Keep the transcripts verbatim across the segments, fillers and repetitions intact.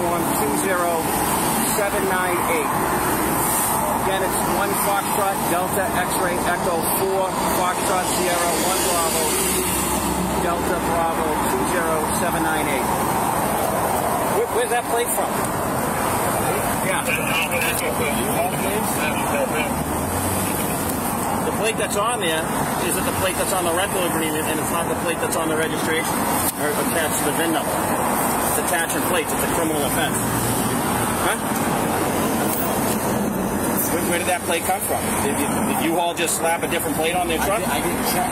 one two zero seven nine eight. Again, it's one Foxtrot Delta X-Ray Echo four Foxtrot Sierra one Bravo Delta Bravo two zero seven nine eight. Where, where's that plate from? Yeah. The plate that's on there isn't the plate that's on the rental agreement, and it's not the plate that's on the registration or attached to the V I N number. It's attaching plates. It's a criminal offense. Huh? Where, where did that plate come from? Did, did, did U-Haul just slap a different plate on their truck? I, did, I didn't check.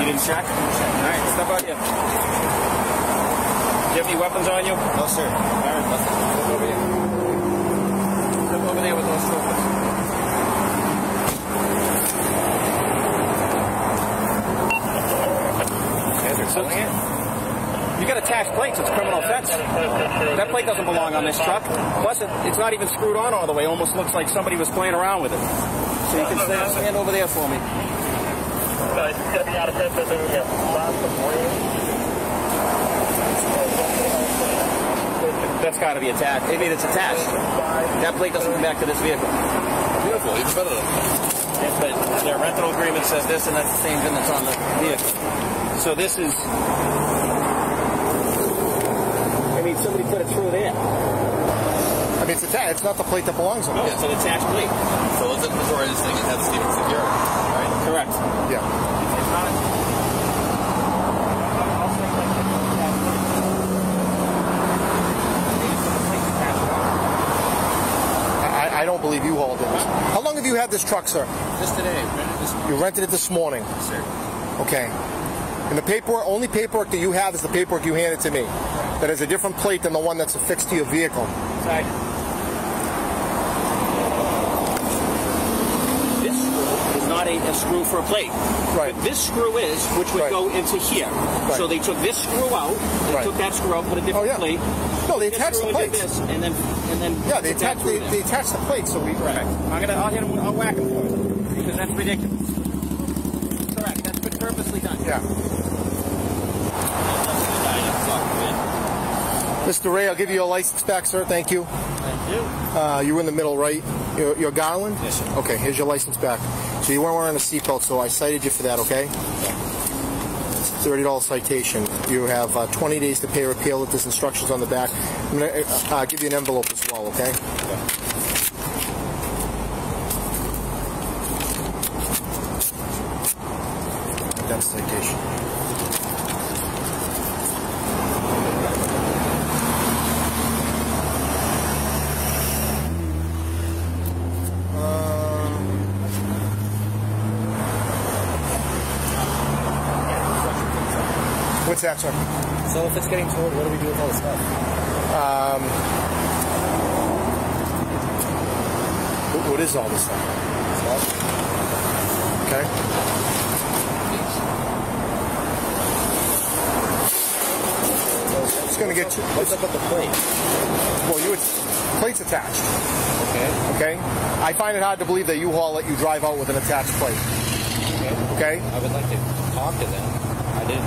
You didn't check? I didn't check. All right, step out here. Do you have any weapons on you? No, sir. All right, let's step over here. Step over there with those troopers. You got attached plates, it's a criminal offense. That plate doesn't belong on this truck. Plus, it, it's not even screwed on all the way. It almost looks like somebody was playing around with it. So you can stand, stand over there for me. That's got to be attached. I mean, it's attached. That plate doesn't come back to this vehicle. Beautiful, even better. Yes, but their rental agreement says this, and that's the same thing that's on the vehicle. So this is... I mean, somebody put it through there. I mean, it's attached. It's not the plate that belongs on it. No, it's an attached plate. So it's inventory. This thing it had Steven Secure, right? Correct. Yeah. It's not. I, I don't believe you hauled it. How long have you had this truck, sir? Just today. Rented this morning. You rented it this morning. Yes, sir. Okay. And the paperwork, only paperwork that you have is the paperwork you handed to me. That is a different plate than the one that's affixed to your vehicle. Sorry. This screw is not a, a screw for a plate. Right. But this screw is, which would right. go into here. Right. So they took this screw out, they right. took that screw out, put a different oh, yeah. plate. No, they attached the plates. This, and then, and then yeah, they attached the, they attached the plates. So we. Correct. I'm gonna, I'll hit them. I'll whack them for it because that's ridiculous. Correct. That's been purposely done. Yeah. Mister Ray, I'll give you your license back, sir. Thank you. Thank you. Uh, you were in the middle, right? Your, your Garland? Yes, sir. Okay, here's your license back. So you weren't wearing a seatbelt, so I cited you for that, okay? It's a thirty dollar citation. You have uh, twenty days to pay or appeal it. There's instructions on the back. I'm going to uh, uh, give you an envelope as well, okay? Okay. That's citation. What's that, sir? So if it's getting towed, what do we do with all this stuff? Um, what, what is all this stuff? Okay. So it's going to get you. What's up with the plate? Well, you would, plate's attached. Okay. Okay. I find it hard to believe that U-Haul let you drive out with an attached plate. Okay. Okay. I would like to talk to them.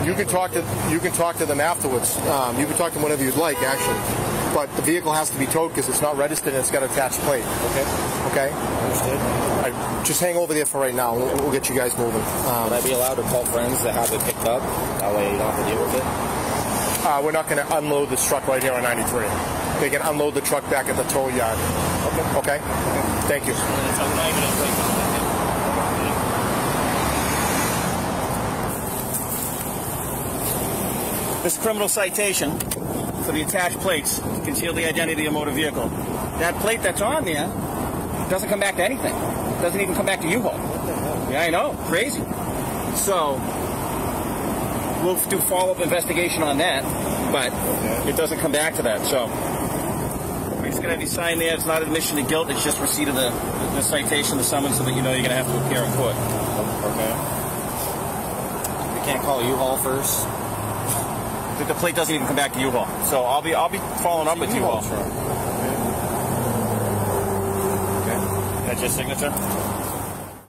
You can talk to you can talk to them afterwards. Um, you can talk to them whenever you'd like, actually. But the vehicle has to be towed because it's not registered and it's got an attached plate. Okay. Okay. Understood. Right, just hang over there for right now. We'll, we'll get you guys moving. Um, Would I be allowed to call friends that have it picked up? That way you don't have to deal with it. Uh, we're not going to unload this truck right here on ninety-three. They can unload the truck back at the tow yard. Okay. Okay. Okay. Thank you. This criminal citation for the attached plates to conceal the identity of a motor vehicle. That plate that's on there doesn't come back to anything. It doesn't even come back to U-Haul. Yeah, I know. Crazy. So we'll do follow-up investigation on that, but okay. It doesn't come back to that. So we're just going to have you sign there. It's not admission to guilt. It's just receipt of the, the citation, the summons, so that you know you're going to have to appear in court. Okay. We can't call U-Haul first. The plate doesn't even come back to U-Haul, so I'll be I'll be following up with U-Haul. Okay. Okay. That's your signature?